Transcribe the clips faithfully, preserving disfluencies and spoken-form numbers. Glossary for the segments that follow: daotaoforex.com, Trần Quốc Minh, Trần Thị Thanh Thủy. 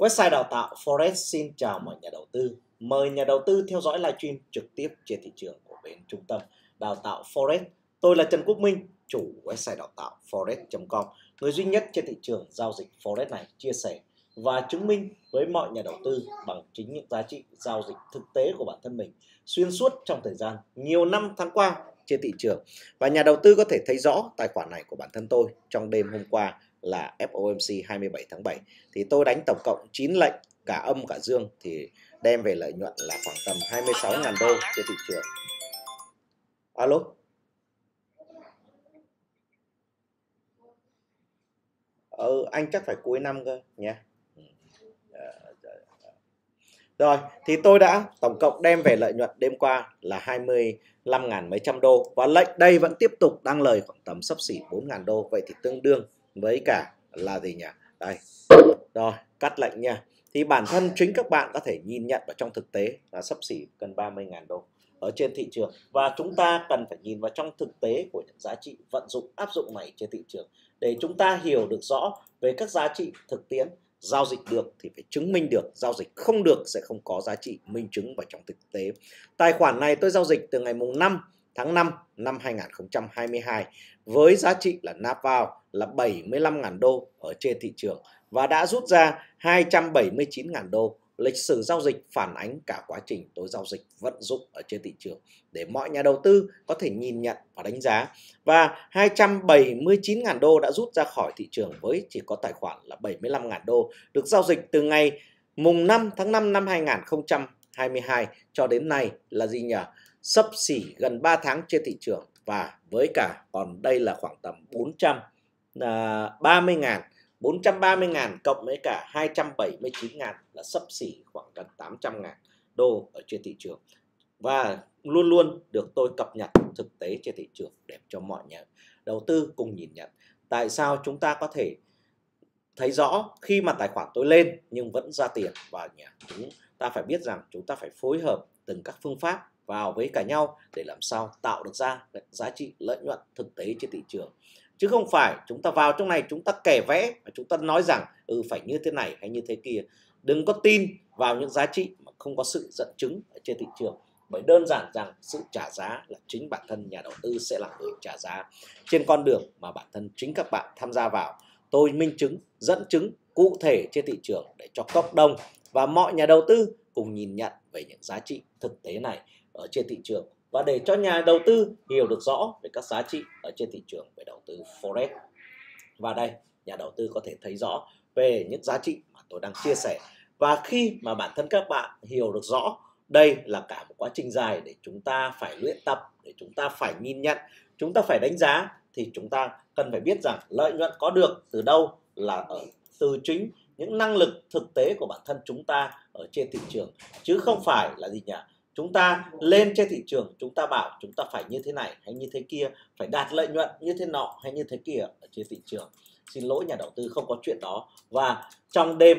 Website đào tạo Forex xin chào mọi nhà đầu tư. Mời nhà đầu tư theo dõi livestream trực tiếp trên thị trường của bên trung tâm đào tạo Forex. Tôi là Trần Quốc Minh, chủ website đào tạo Forex chấm com, người duy nhất trên thị trường giao dịch Forex này chia sẻ và chứng minh với mọi nhà đầu tư bằng chính những giá trị giao dịch thực tế của bản thân mình xuyên suốt trong thời gian nhiều năm tháng qua trên thị trường. Và nhà đầu tư có thể thấy rõ tài khoản này của bản thân tôi trong đêm hôm qua là ép ô em xê hai mươi bảy tháng bảy thì tôi đánh tổng cộng chín lệnh cả âm cả dương thì đem về lợi nhuận là khoảng tầm hai mươi sáu nghìn đô trên thị trường. Alo. Ừ, anh chắc phải cuối năm cơ nhé. Rồi, thì tôi đã tổng cộng đem về lợi nhuận đêm qua là hai mươi lăm nghìn mấy trăm đô. Và lệnh đây vẫn tiếp tục đang lời khoảng tầm sấp xỉ bốn nghìn đô. Vậy thì tương đương với cả là gì nhỉ? Đây, rồi, cắt lệnh nha. Thì bản thân chính các bạn có thể nhìn nhận vào trong thực tế là sấp xỉ gần ba mươi nghìn đô ở trên thị trường. Và chúng ta cần phải nhìn vào trong thực tế của những giá trị vận dụng áp dụng này trên thị trường để chúng ta hiểu được rõ về các giá trị thực tiễn. Giao dịch được thì phải chứng minh được, giao dịch không được sẽ không có giá trị minh chứng vào trong thực tế. Tài khoản này tôi giao dịch từ ngày mùng năm tháng năm năm hai nghìn không trăm hai mươi hai với giá trị là nạp vào là bảy mươi lăm nghìn đô ở trên thị trường và đã rút ra hai trăm bảy mươi chín nghìn đô. Lịch sử giao dịch phản ánh cả quá trình tôi giao dịch vận dụng ở trên thị trường để mọi nhà đầu tư có thể nhìn nhận và đánh giá. Và hai trăm bảy mươi chín nghìn đô đã rút ra khỏi thị trường với chỉ có tài khoản là bảy mươi lăm nghìn đô được giao dịch từ ngày mùng năm tháng năm năm hai nghìn không trăm hai mươi hai cho đến nay là gì nhỉ? Sấp xỉ gần ba tháng trên thị trường và với cả còn đây là khoảng tầm bốn trăm ba mươi nghìn. bốn trăm ba mươi nghìn cộng với cả hai trăm bảy mươi chín nghìn là sấp xỉ khoảng gần tám trăm nghìn đô ở trên thị trường. Và luôn luôn được tôi cập nhật thực tế trên thị trường để cho mọi nhà đầu tư cùng nhìn nhận. Tại sao chúng ta có thể thấy rõ khi mà tài khoản tôi lên nhưng vẫn ra tiền vào nhà. Chúng ta phải biết rằng chúng ta phải phối hợp từng các phương pháp vào với cả nhau để làm sao tạo được ra giá trị lợi nhuận thực tế trên thị trường. Chứ không phải chúng ta vào trong này chúng ta kẻ vẽ và chúng ta nói rằng ừ phải như thế này hay như thế kia. Đừng có tin vào những giá trị mà không có sự dẫn chứng ở trên thị trường. Bởi đơn giản rằng sự trả giá là chính bản thân nhà đầu tư sẽ là người trả giá trên con đường mà bản thân chính các bạn tham gia vào. Tôi minh chứng, dẫn chứng cụ thể trên thị trường để cho cộng đồng và mọi nhà đầu tư cùng nhìn nhận về những giá trị thực tế này ở trên thị trường. Và để cho nhà đầu tư hiểu được rõ về các giá trị ở trên thị trường về đầu tư Forex. Và đây, nhà đầu tư có thể thấy rõ về những giá trị mà tôi đang chia sẻ. Và khi mà bản thân các bạn hiểu được rõ, đây là cả một quá trình dài để chúng ta phải luyện tập, để chúng ta phải nhìn nhận, chúng ta phải đánh giá. Thì chúng ta cần phải biết rằng lợi nhuận có được từ đâu là ở từ chính những năng lực thực tế của bản thân chúng ta ở trên thị trường. Chứ không phải là gì nhỉ? Chúng ta lên trên thị trường, chúng ta bảo chúng ta phải như thế này hay như thế kia, phải đạt lợi nhuận như thế nọ hay như thế kia ở trên thị trường. Xin lỗi nhà đầu tư không có chuyện đó. Và trong đêm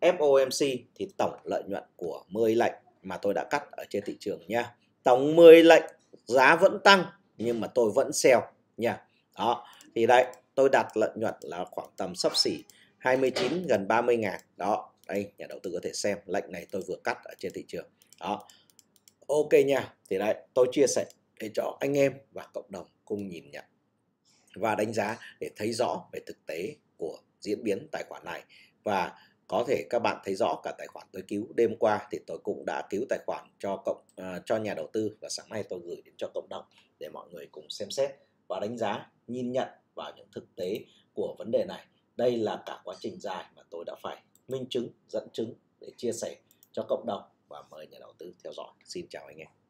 ép ô em xê thì tổng lợi nhuận của mười lệnh mà tôi đã cắt ở trên thị trường nha. Tổng mười lệnh giá vẫn tăng nhưng mà tôi vẫn sell nha. Đó, thì đấy tôi đạt lợi nhuận là khoảng tầm xấp xỉ hai mươi chín gần ba mươi ngàn. Đó, đây nhà đầu tư có thể xem lệnh này tôi vừa cắt ở trên thị trường. Đó. Ok nha, thì đấy tôi chia sẻ để cho anh em và cộng đồng cùng nhìn nhận và đánh giá để thấy rõ về thực tế của diễn biến tài khoản này. Và có thể các bạn thấy rõ cả tài khoản tôi cứu đêm qua thì tôi cũng đã cứu tài khoản cho cộng uh, cho nhà đầu tư và sáng nay tôi gửi đến cho cộng đồng để mọi người cùng xem xét và đánh giá, nhìn nhận vào những thực tế của vấn đề này. Đây là cả quá trình dài mà tôi đã phải minh chứng, dẫn chứng để chia sẻ cho cộng đồng. Và mời nhà đầu tư theo dõi. Xin chào anh em.